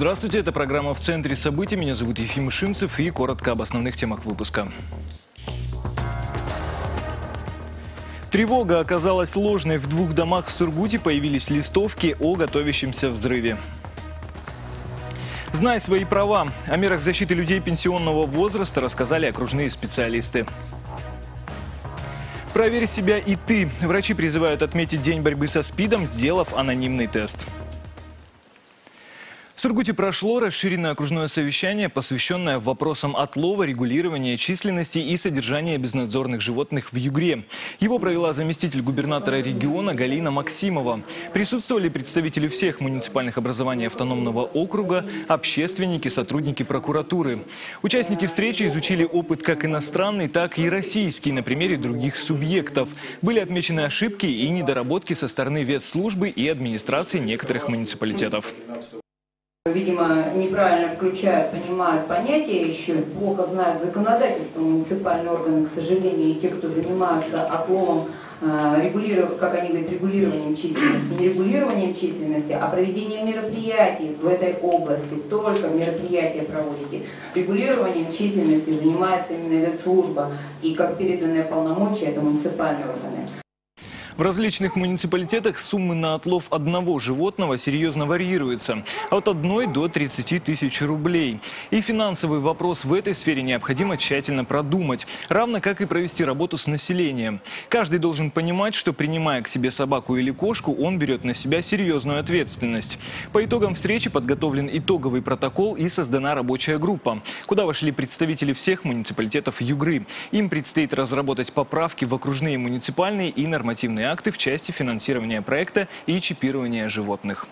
Здравствуйте, это программа «В центре событий». Меня зовут Ефим Ишимцев, и коротко об основных темах выпуска. Тревога оказалась ложной. В двух домах в Сургуте появились листовки о готовящемся взрыве. Знай свои права. О мерах защиты людей пенсионного возраста рассказали окружные специалисты. Проверь себя и ты. Врачи призывают отметить День борьбы со СПИДом, сделав анонимный тест. В Сургуте прошло расширенное окружное совещание, посвященное вопросам отлова, регулирования численности и содержания безнадзорных животных в Югре. Его провела заместитель губернатора региона Галина Максимова. Присутствовали представители всех муниципальных образований автономного округа, общественники, сотрудники прокуратуры. Участники встречи изучили опыт как иностранный, так и российский на примере других субъектов. Были отмечены ошибки и недоработки со стороны ветслужбы и администрации некоторых муниципалитетов. Видимо, неправильно включают, понимают понятия еще, плохо знают законодательство, муниципальные органы, к сожалению, и те, кто занимаются отловом, как они говорят, регулированием численности, не регулированием численности, а проведением мероприятий в этой области, только мероприятия проводите. Регулированием численности занимается именно ветслужба, и как переданные полномочия, это муниципальные органы. В различных муниципалитетах суммы на отлов одного животного серьезно варьируются – от 1 до 30 тысяч рублей. И финансовый вопрос в этой сфере необходимо тщательно продумать, равно как и провести работу с населением. Каждый должен понимать, что, принимая к себе собаку или кошку, он берет на себя серьезную ответственность. По итогам встречи подготовлен итоговый протокол и создана рабочая группа, куда вошли представители всех муниципалитетов Югры. Им предстоит разработать поправки в окружные, муниципальные и нормативные акты в части финансирования проекта и чипирования животных.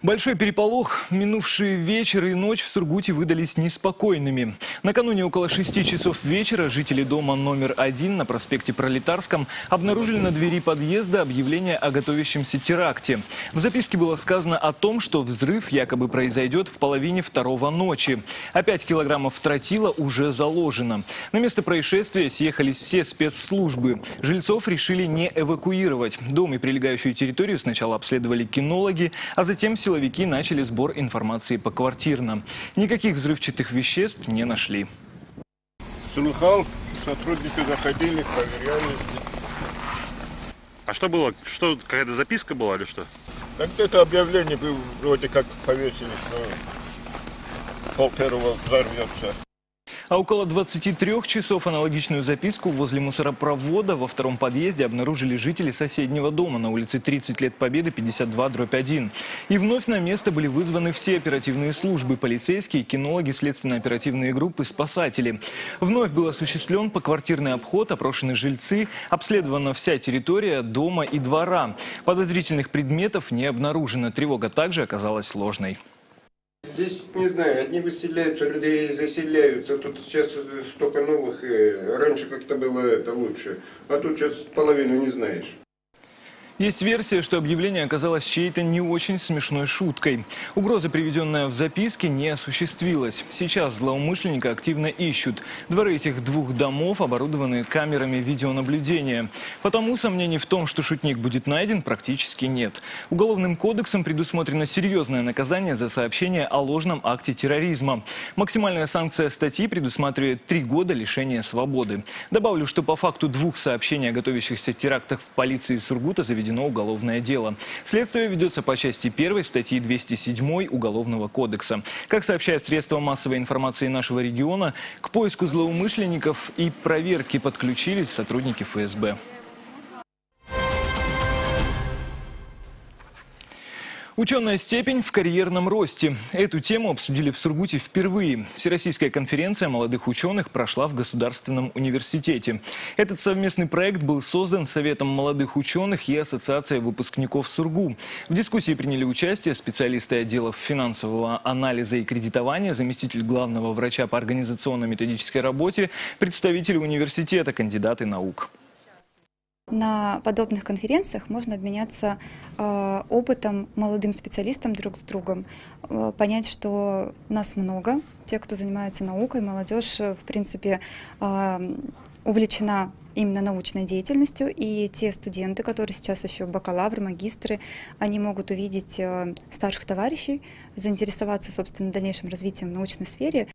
Большой переполох. Минувшие вечер и ночь в Сургуте выдались неспокойными. Накануне около 6 часов вечера жители дома номер 1 на проспекте Пролетарском обнаружили на двери подъезда объявление о готовящемся теракте. В записке было сказано о том, что взрыв якобы произойдет в половине второго ночи. А 5 килограммов тротила уже заложено. На место происшествия съехались все спецслужбы. Жильцов решили не эвакуировать. Дом и прилегающую территорию сначала обследовали кинологи, а затем силовики начали сбор информации поквартирно. Никаких взрывчатых веществ не нашли. Слыхал, сотрудники заходили, проверяли. А что было? Что, какая-то записка была или что? Да где-то объявление было, вроде как повесили, что полтерова взорвется. А около 23 часов аналогичную записку возле мусоропровода во втором подъезде обнаружили жители соседнего дома на улице 30 лет Победы, 52/1. И вновь на место были вызваны все оперативные службы, полицейские, кинологи, следственно-оперативные группы, спасатели. Вновь был осуществлен поквартирный обход, опрошены жильцы, обследована вся территория дома и двора. Подозрительных предметов не обнаружено. Тревога также оказалась ложной. Здесь, не знаю, одни выселяются, люди заселяются. Тут сейчас столько новых, раньше как-то было это лучше, а тут сейчас половину не знаешь. Есть версия, что объявление оказалось чьей-то не очень смешной шуткой. Угроза, приведенная в записке, не осуществилась. Сейчас злоумышленника активно ищут. Дворы этих двух домов оборудованы камерами видеонаблюдения. Потому сомнений в том, что шутник будет найден, практически нет. Уголовным кодексом предусмотрено серьезное наказание за сообщение о ложном акте терроризма. Максимальная санкция статьи предусматривает 3 года лишения свободы. Добавлю, что по факту 2 сообщений о готовящихся терактах в полиции Сургута заведено уголовное дело. Следствие ведется по части 1 статьи 207 Уголовного кодекса. Как сообщает средство массовой информации нашего региона, к поиску злоумышленников и проверке подключились сотрудники ФСБ. Ученая степень в карьерном росте. Эту тему обсудили в Сургуте впервые. Всероссийская конференция молодых ученых прошла в Государственном университете. Этот совместный проект был создан Советом молодых ученых и Ассоциацией выпускников Сургу. В дискуссии приняли участие специалисты отделов финансового анализа и кредитования, заместитель главного врача по организационно-методической работе, представители университета, кандидаты наук. На подобных конференциях можно обменяться опытом молодым специалистам друг с другом, понять, что нас много, те, кто занимается наукой, молодежь, в принципе, увлечена именно научной деятельностью, и те студенты, которые сейчас еще бакалавры, магистры, они могут увидеть старших товарищей, заинтересоваться, собственно, дальнейшим развитием в научной сфере.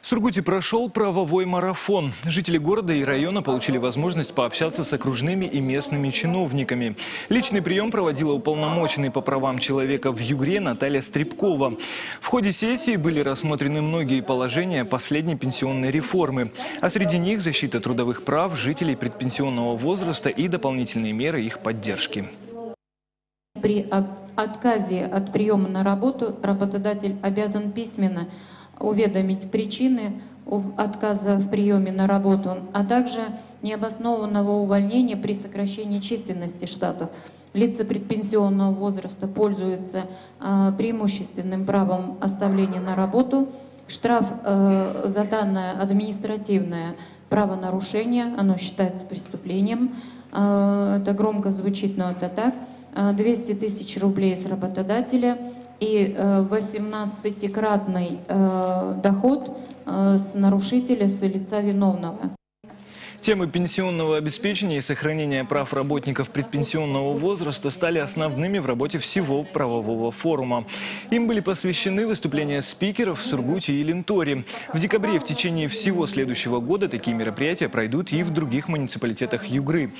В Сургуте прошел правовой марафон. Жители города и района получили возможность пообщаться с окружными и местными чиновниками. Личный прием проводила уполномоченный по правам человека в Югре Наталья Стребкова. В ходе сессии были рассмотрены многие положения последней пенсионной реформы. А среди них защита трудовых прав жителей предпенсионного возраста и дополнительные меры их поддержки. При отказе от приема на работу работодатель обязан письменно уведомить причины отказа в приеме на работу, а также необоснованного увольнения при сокращении численности штата. Лица предпенсионного возраста пользуются преимущественным правом оставления на работу. Штраф за данное административное правонарушение, оно считается преступлением, это громко звучит, но это так, 200 тысяч рублей с работодателя и 18-кратный доход с нарушителя, с лица виновного. Темы пенсионного обеспечения и сохранения прав работников предпенсионного возраста стали основными в работе всего правового форума. Им были посвящены выступления спикеров в Сургуте и Ленторе. В декабре в течение всего следующего года такие мероприятия пройдут и в других муниципалитетах Югры.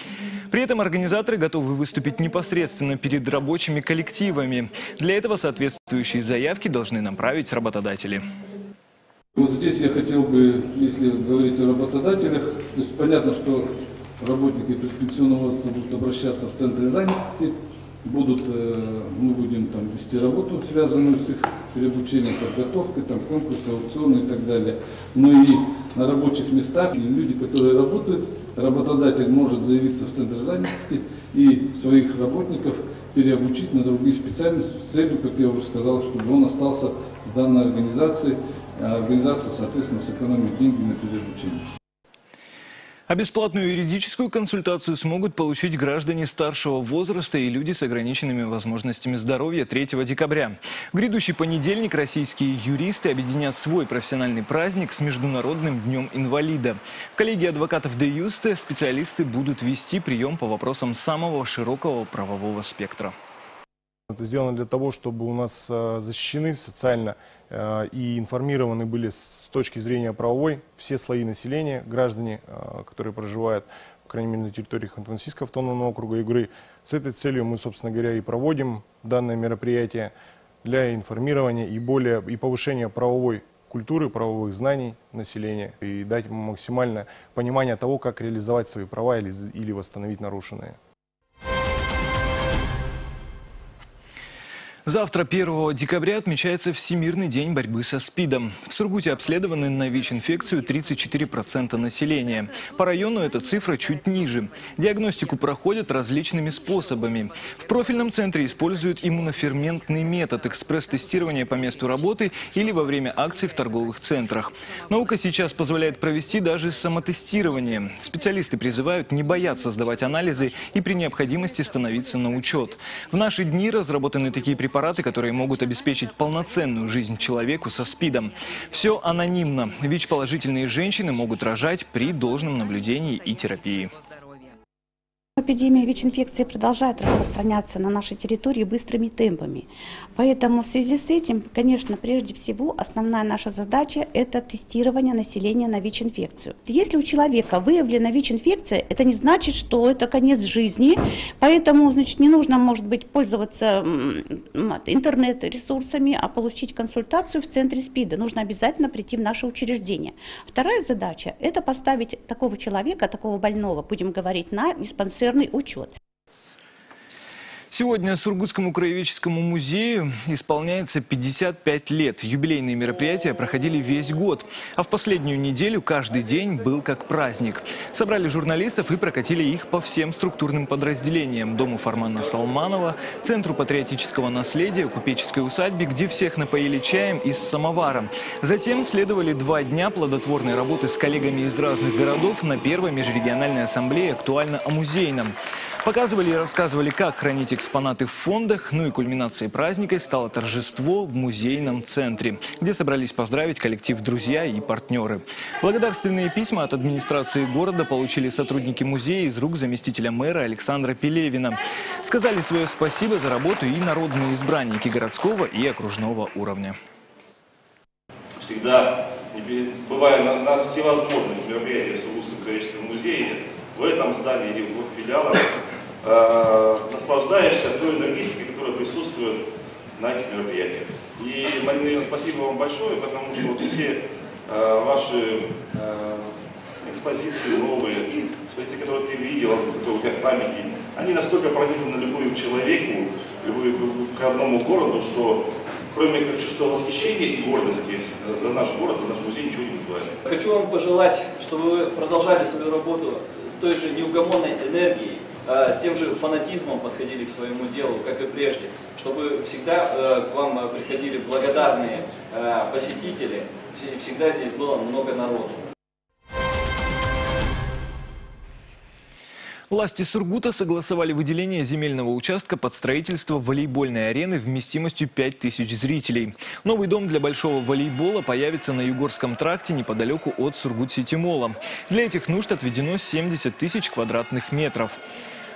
При этом организаторы готовы выступить непосредственно перед рабочими коллективами. Для этого соответствующие заявки должны направить работодатели. Вот здесь я хотел бы, если говорить о работодателях, то есть понятно, что работники предпенсионного возраста будут обращаться в центры занятости, мы будем там вести работу, связанную с их переобучением, подготовкой, там, конкурсы, аукционы и так далее. Но и на рабочих местах люди, которые работают, работодатель может заявиться в центр занятости и своих работников переобучить на другие специальности с целью, как я уже сказал, чтобы он остался в данной организации, а организация, соответственно, сэкономит деньги на переобучение. А бесплатную юридическую консультацию смогут получить граждане старшего возраста и люди с ограниченными возможностями здоровья 3 декабря. В грядущий понедельник российские юристы объединят свой профессиональный праздник с Международным днем инвалида. Коллегии адвокатов Де Юста специалисты будут вести прием по вопросам самого широкого правового спектра. Это сделано для того, чтобы у нас защищены социально и информированы были с точки зрения правовой все слои населения, граждане, которые проживают, по крайней мере, на территории Ханты-Мансийского автономного округа Югры. С этой целью мы, собственно говоря, и проводим данное мероприятие для информирования и повышения правовой культуры, правовых знаний населения и дать ему максимальное понимание того, как реализовать свои права или восстановить нарушенные. Завтра, 1 декабря, отмечается Всемирный день борьбы со СПИДом. В Сургуте обследованы на ВИЧ-инфекцию 34% населения. По району эта цифра чуть ниже. Диагностику проходят различными способами. В профильном центре используют иммуноферментный метод, экспресс-тестирование по месту работы или во время акций в торговых центрах. Наука сейчас позволяет провести даже самотестирование. Специалисты призывают не бояться сдавать анализы и при необходимости становиться на учет. В наши дни разработаны такие препараты, которые могут обеспечить полноценную жизнь человеку со СПИДом. Все анонимно. ВИЧ-положительные женщины могут рожать при должном наблюдении и терапии. Эпидемия ВИЧ-инфекции продолжает распространяться на нашей территории быстрыми темпами. Поэтому в связи с этим, конечно, прежде всего, основная наша задача – это тестирование населения на ВИЧ-инфекцию. Если у человека выявлена ВИЧ-инфекция, это не значит, что это конец жизни, поэтому, значит, не нужно, может быть, пользоваться интернет-ресурсами, а получить консультацию в центре СПИДа. Нужно обязательно прийти в наше учреждение. Вторая задача – это поставить такого человека, такого больного, будем говорить, на диспансер учет. Сегодня Сургутскому краеведческому музею исполняется 55 лет. Юбилейные мероприятия проходили весь год. А в последнюю неделю каждый день был как праздник. Собрали журналистов и прокатили их по всем структурным подразделениям. Дому Фармана Салманова, Центру патриотического наследия, купеческой усадьбе, где всех напоили чаем из самовара. Затем следовали 2 дня плодотворной работы с коллегами из разных городов на Первой межрегиональной ассамблее «Актуально о музейном». Показывали и рассказывали, как хранить экспонаты в фондах. Ну и кульминацией праздника стало торжество в музейном центре, где собрались поздравить коллектив друзья и партнеры. Благодарственные письма от администрации города получили сотрудники музея из рук заместителя мэра Александра Пелевина. Сказали свое спасибо за работу и народные избранники городского и окружного уровня. Всегда, бывая на всевозможных мероприятиях Сургутского краеведческого музея, в этом здании или в двух филиалах, наслаждаешься той энергетикой, которая присутствует на этих мероприятиях. И, Марина Ильина, спасибо вам большое, потому что вот все ваши экспозиции новые, экспозиции, которые ты видела, как памятник, они настолько пронизаны любовью к человеку, любовью к одному городу, что кроме как чувства восхищения и гордости за наш город, за наш музей ничего не называет. Хочу вам пожелать, чтобы вы продолжали свою работу с той же неугомонной энергией, с тем же фанатизмом подходили к своему делу, как и прежде, чтобы всегда к вам приходили благодарные посетители, всегда здесь было много народу. Власти Сургута согласовали выделение земельного участка под строительство волейбольной арены вместимостью 5000 зрителей. Новый дом для большого волейбола появится на Югорском тракте неподалеку от Сургут-Ситимола. Для этих нужд отведено 70 тысяч квадратных метров.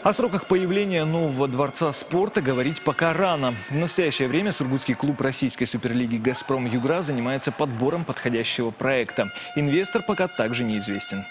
О сроках появления нового дворца спорта говорить пока рано. В настоящее время сургутский клуб российской суперлиги «Газпром Югра» занимается подбором подходящего проекта. Инвестор пока также неизвестен.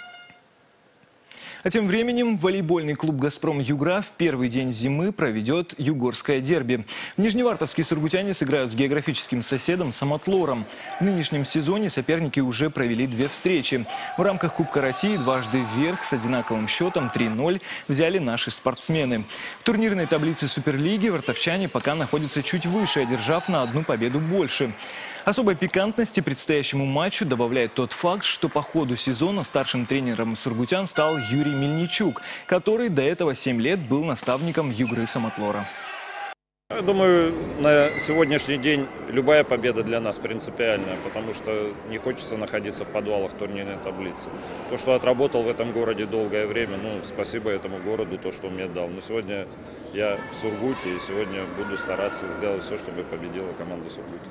А тем временем волейбольный клуб «Газпром Югра» в первый день зимы проведет югорское дерби. Нижневартовские сургутяне сыграют с географическим соседом Самотлором. В нынешнем сезоне соперники уже провели 2 встречи. В рамках Кубка России дважды вверх с одинаковым счетом 3-0 взяли наши спортсмены. В турнирной таблице Суперлиги вартовчане пока находятся чуть выше, одержав на 1 победу больше. Особой пикантности предстоящему матчу добавляет тот факт, что по ходу сезона старшим тренером сургутян стал Юрий Мельничук, который до этого 7 лет был наставником Югры Самотлора. Я думаю, на сегодняшний день любая победа для нас принципиальная, потому что не хочется находиться в подвалах турнирной таблицы. То, что отработал в этом городе долгое время, ну, спасибо этому городу, то, что он мне дал. Но сегодня я в Сургуте, и сегодня буду стараться сделать все, чтобы победила команда Сургута.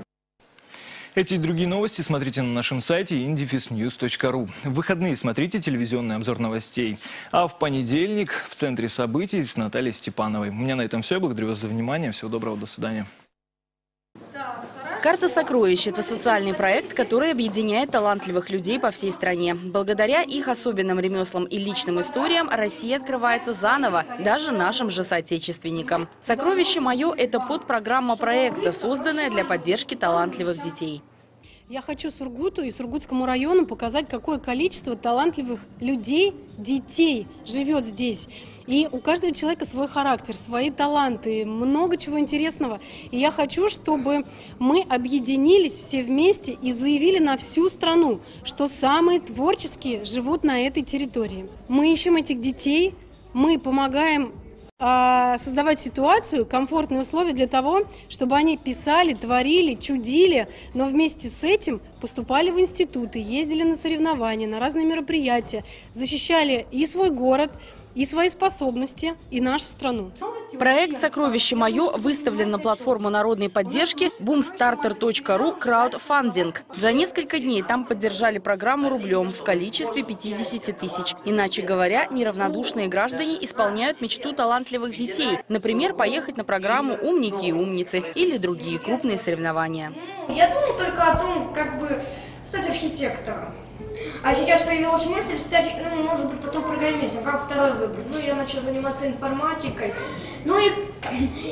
Эти и другие новости смотрите на нашем сайте indifnews.ru. В выходные смотрите телевизионный обзор новостей. А в понедельник в центре событий с Натальей Степановой. У меня на этом все. Я благодарю вас за внимание. Всего доброго. До свидания. Карта сокровищ – это социальный проект, который объединяет талантливых людей по всей стране. Благодаря их особенным ремеслам и личным историям Россия открывается заново, даже нашим же соотечественникам. «Сокровище мое» – это подпрограмма проекта, созданная для поддержки талантливых детей. Я хочу Сургуту и Сургутскому району показать, какое количество талантливых людей, детей живет здесь. И у каждого человека свой характер, свои таланты, много чего интересного. И я хочу, чтобы мы объединились все вместе и заявили на всю страну, что самые творческие живут на этой территории. Мы ищем этих детей, мы помогаем создавать ситуацию, комфортные условия для того, чтобы они писали, творили, чудили, но вместе с этим поступали в институты, ездили на соревнования, на разные мероприятия, защищали и свой город, и свои способности, и нашу страну. Проект «Сокровище мое» выставлен на платформу народной поддержки boomstarter.ru краудфандинг. За несколько дней там поддержали программу рублем в количестве 50 тысяч. Иначе говоря, неравнодушные граждане исполняют мечту талантливых детей. Например, поехать на программу «Умники и умницы» или другие крупные соревнования. Я думала только о том, как бы стать архитектором. А сейчас появилась мысль стать, ну, может быть, потом программистом, как второй выбор. Ну, я начал заниматься информатикой. Ну и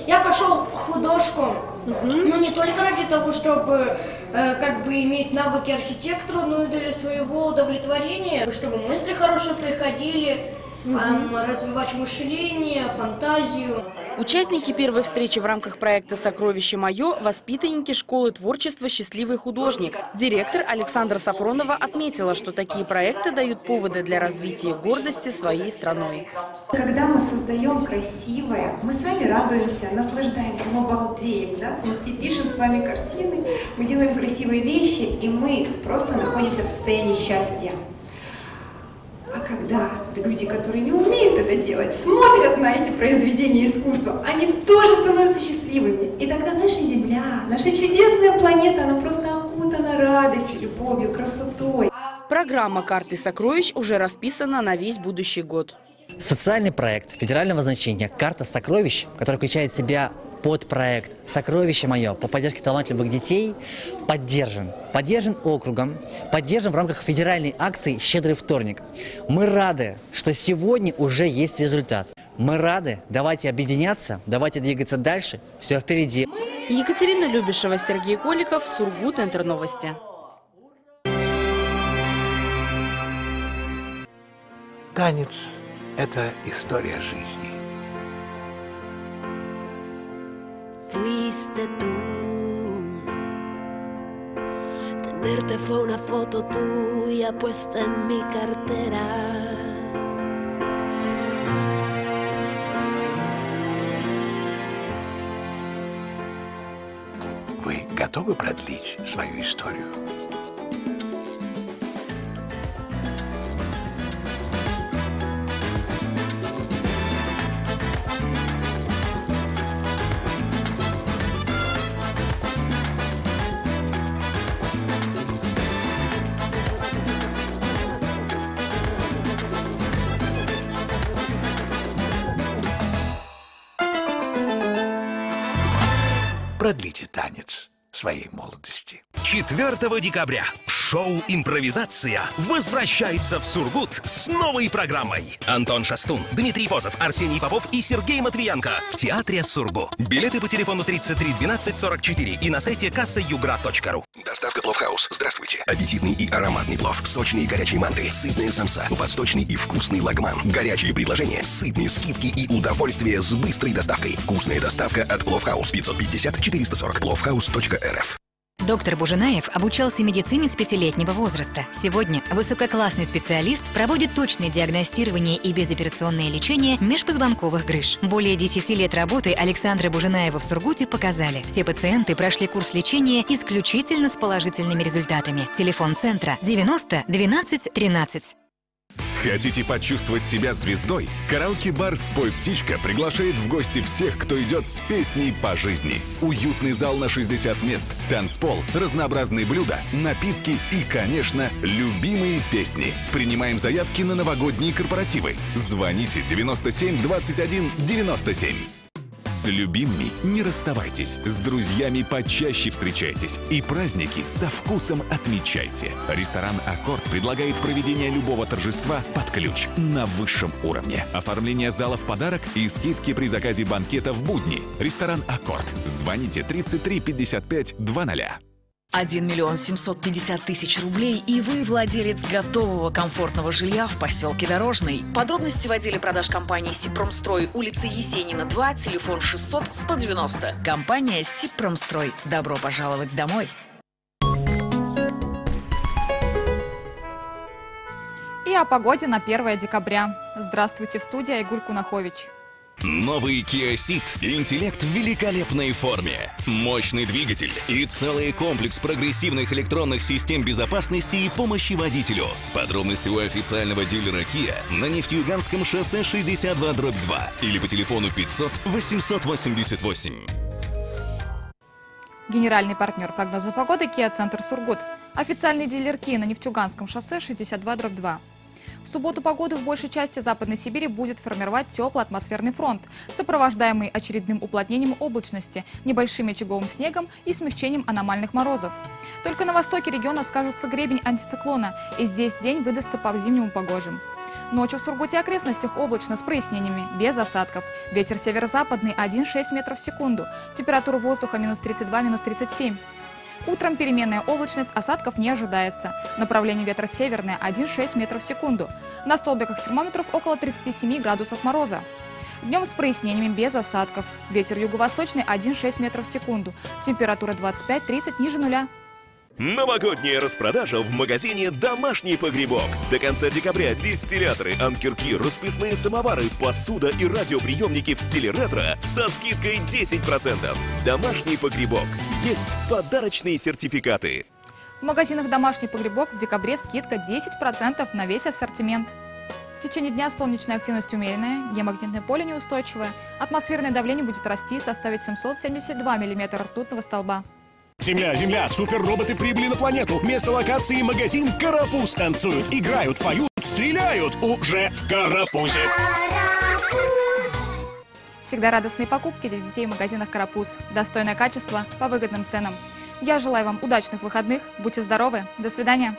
я пошел в художку, ну, не только ради того, чтобы как бы иметь навыки архитектора, но и для своего удовлетворения, чтобы мысли хорошие приходили. Развивать мышление, фантазию. Участники первой встречи в рамках проекта «Сокровище мое» – воспитанники школы творчества «Счастливый художник». Директор Александра Сафронова отметила, что такие проекты дают поводы для развития гордости своей страной. Когда мы создаем красивое, мы с вами радуемся, наслаждаемся, мы балдеем, да? Мы пишем с вами картины, мы делаем красивые вещи, и мы просто находимся в состоянии счастья. когда люди, которые не умеют это делать, смотрят на эти произведения искусства, они тоже становятся счастливыми. И тогда наша Земля, наша чудесная планета, она просто окутана радостью, любовью, красотой. Программа «Карты сокровищ» уже расписана на весь будущий год. Социальный проект федерального значения «Карта сокровищ», который включает в себя подпроект «Сокровище мое» по поддержке талантливых детей, поддержан. Поддержан округом, поддержан в рамках федеральной акции «Щедрый вторник». Мы рады, что сегодня уже есть результат. Мы рады. Давайте объединяться, давайте двигаться дальше. Все впереди. Екатерина Любишева, Сергей Коликов, Сургут, Интерновости. Танец – это история жизни. Fuiste tú, tenerte fue una foto tuya puesta en mi cartera. Вы готовы продлить свою историю? Продлите танец своей молодости. 4 декабря шоу «Импровизация» возвращается в Сургут с новой программой. Антон Шастун, Дмитрий Фозов, Арсений Попов и Сергей Матвиянко в театре Сургу. Билеты по телефону 33 12 44 и на сайте kassayugra.ru. Доставка Пловхаус. Здравствуйте. Аппетитный и ароматный плов, сочные горячие манты, сытная самса, восточный и вкусный лагман. Горячие предложения, сытные скидки и удовольствие с быстрой доставкой. Вкусная доставка от Пловхаус. 550 440, пловхаус.рф. Доктор Бужинаев обучался медицине с 5-летнего возраста. Сегодня высококлассный специалист проводит точное диагностирование и безоперационное лечение межпозвонковых грыж. Более 10 лет работы Александра Бужинаева в Сургуте показали. Все пациенты прошли курс лечения исключительно с положительными результатами. Телефон центра 90 12 13. Хотите почувствовать себя звездой? Караоке-бар «Спой-птичка» приглашает в гости всех, кто идет с песней по жизни. Уютный зал на 60 мест, танцпол, разнообразные блюда, напитки и, конечно, любимые песни. Принимаем заявки на новогодние корпоративы. Звоните 97 21 97. С любимыми не расставайтесь, с друзьями почаще встречайтесь и праздники со вкусом отмечайте. Ресторан «Аккорд» предлагает проведение любого торжества под ключ на высшем уровне. Оформление зала в подарок и скидки при заказе банкета в будни. Ресторан «Аккорд». Звоните 33 55 00. 1 750 000 рублей, и вы владелец готового комфортного жилья в поселке Дорожный. Подробности в отделе продаж компании «Сипромстрой», улица Есенина, 2, телефон 600 190. Компания «Сипромстрой». Добро пожаловать домой! И о погоде на 1 декабря. Здравствуйте, в студии Айгуль Кунахович. Новый Kia Ceed. Интеллект в великолепной форме. Мощный двигатель и целый комплекс прогрессивных электронных систем безопасности и помощи водителю. Подробности у официального дилера Kia на Нефтеюганском шоссе 62/2 или по телефону 500 888. Генеральный партнер прогноза погоды Kia Центр Сургут. Официальный дилер Kia на Нефтеюганском шоссе 62/2. В субботу погоду в большей части Западной Сибири будет формировать теплый атмосферный фронт, сопровождаемый очередным уплотнением облачности, небольшим очаговым снегом и смягчением аномальных морозов. Только на востоке региона скажется гребень антициклона, и здесь день выдастся по-зимнему погожим. Ночью в Сургуте и окрестностях облачно с прояснениями, без осадков. Ветер северо-западный 1,6 метров в секунду, температура воздуха -32, -37. Утром переменная облачность, осадков не ожидается. Направление ветра северное 1,6 метров в секунду. На столбиках термометров около 37 градусов мороза. Днем с прояснениями без осадков. Ветер юго-восточный 1,6 метров в секунду. Температура 25-30, ниже нуля. Новогодняя распродажа в магазине «Домашний погребок». До конца декабря дистилляторы, анкерки, расписные самовары, посуда и радиоприемники в стиле ретро со скидкой 10%. «Домашний погребок». Есть подарочные сертификаты. В магазинах «Домашний погребок» в декабре скидка 10% на весь ассортимент. В течение дня солнечная активность умеренная, геомагнитное поле неустойчивое. Атмосферное давление будет расти и составить 772 мм ртутного столба. Земля, земля, суперроботы прибыли на планету. Место локации — магазин «Карапуз». Танцуют, играют, поют, стреляют. Уже в «Карапузе». Всегда радостные покупки для детей в магазинах «Карапуз». Достойное качество по выгодным ценам. Я желаю вам удачных выходных. Будьте здоровы. До свидания.